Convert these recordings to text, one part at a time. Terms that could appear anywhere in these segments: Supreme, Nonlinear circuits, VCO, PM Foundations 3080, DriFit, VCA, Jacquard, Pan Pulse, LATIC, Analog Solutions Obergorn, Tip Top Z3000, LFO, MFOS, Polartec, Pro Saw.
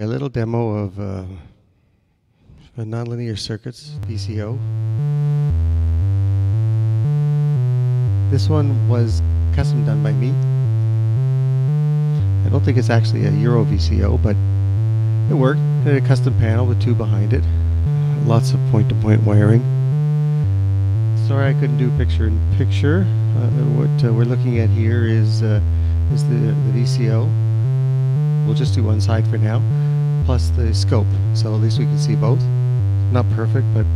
A little demo of nonlinear circuits, VCO. This one was custom done by me. I don't think it's actually a Euro VCO, but it worked. It had a custom panel with two behind it. Lots of point-to-point wiring. Sorry I couldn't do picture-in-picture. What we're looking at here is the VCO. We'll just do one side for now, plus the scope, so at least we can see both. Not perfect, but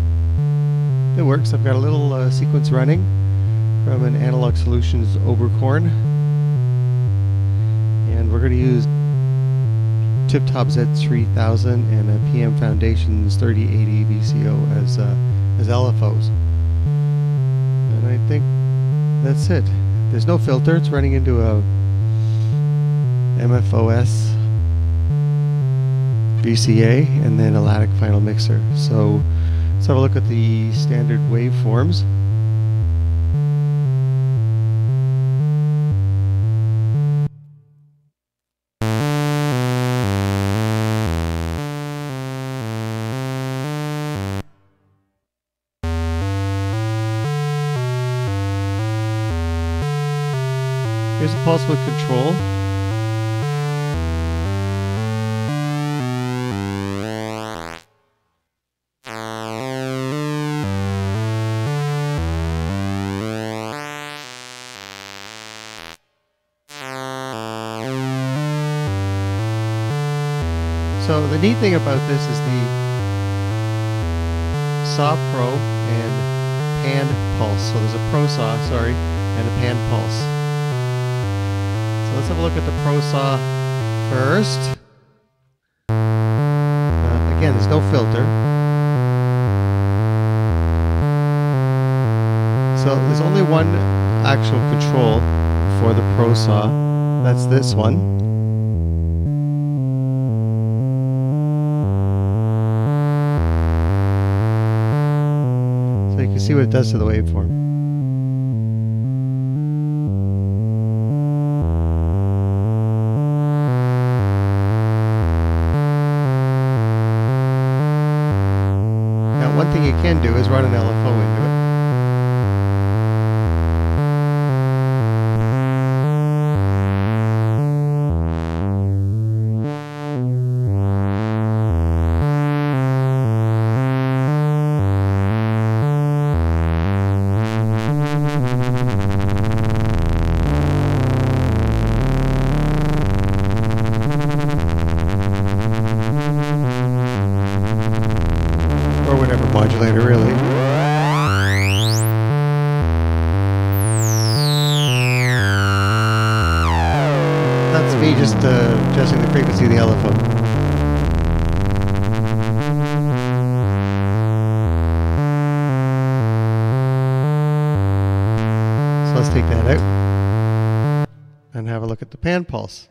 it works. I've got a little sequence running from an Analog Solutions Obergorn, and we're going to use Tip Top Z3000 and a PM Foundations 3080 VCO as LFOs, and I think that's it. There's no filter. It's running into a MFOS, VCA, and then a LATIC final mixer. So let's have a look at the standard waveforms. Here's a pulse with control. So the neat thing about this is the Saw Pro and Pan Pulse. So there's a Pro Saw, sorry, and a Pan Pulse. So let's have a look at the Pro Saw first. Again, there's no filter. So there's only one actual control for the Pro Saw. That's this one. You see what it does to the waveform. Now, one thing you can do is run an LFO into modulator, really. That's me just adjusting the frequency of the LFO. So let's take that out and have a look at the Pan Pulse.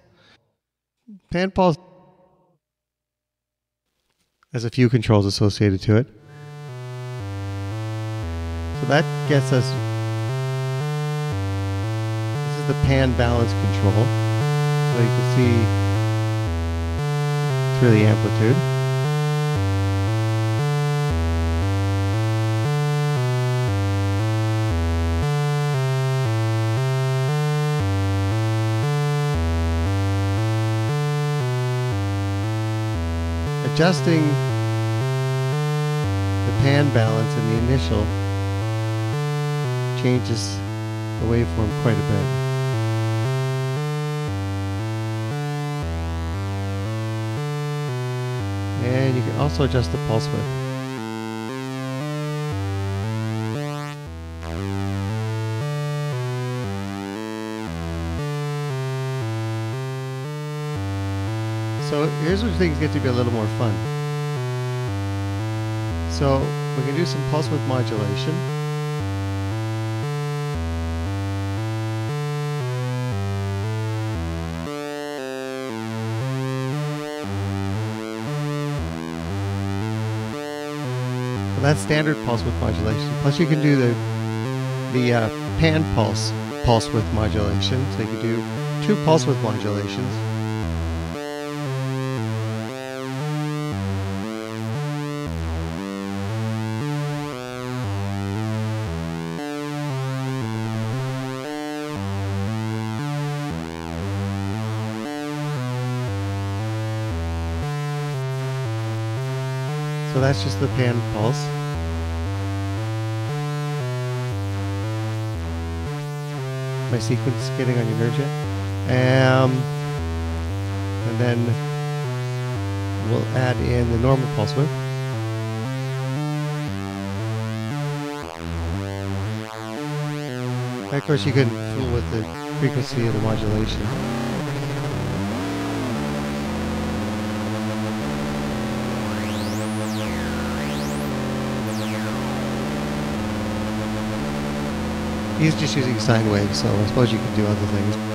Pan Pulse has a few controls associated to it. So that gets us, this is the pan balance control, so you can see through the amplitude. Adjusting the pan balance in the initial changes the waveform quite a bit. And you can also adjust the pulse width. So here's where things get to be a little more fun. So we can do some pulse width modulation. That's standard pulse width modulation. Plus, you can do the pan pulse width modulation. So you can do two pulse width modulations. So that's just the Pan Pulse. My sequence getting on your nerves yet? And then we'll add in the normal pulse width. And of course you can fool with the frequency of the modulation. He's just using sine waves, so I suppose you can do other things.